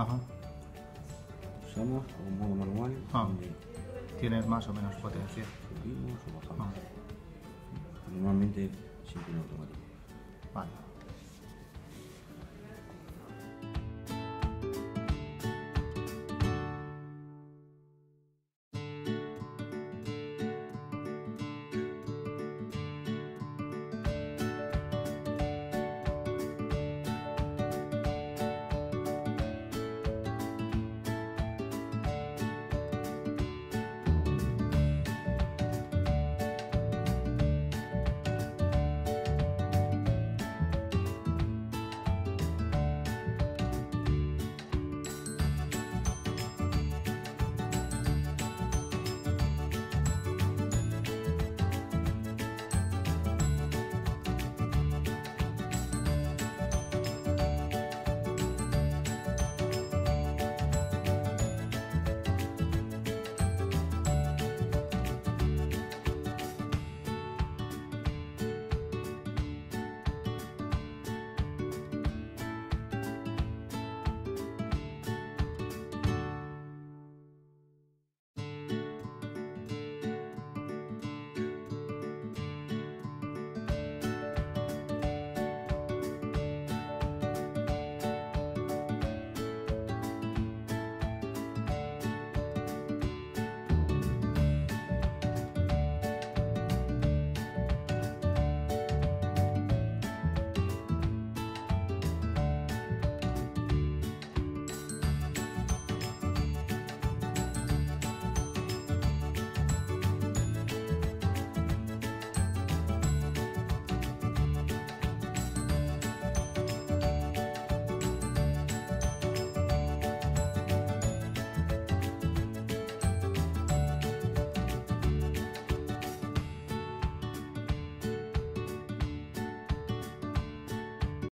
Ajá. Usamos un modo manual. Ah. Tienes más o menos potencia. Subimos o bajamos. Normalmente siempre en automático. Vale.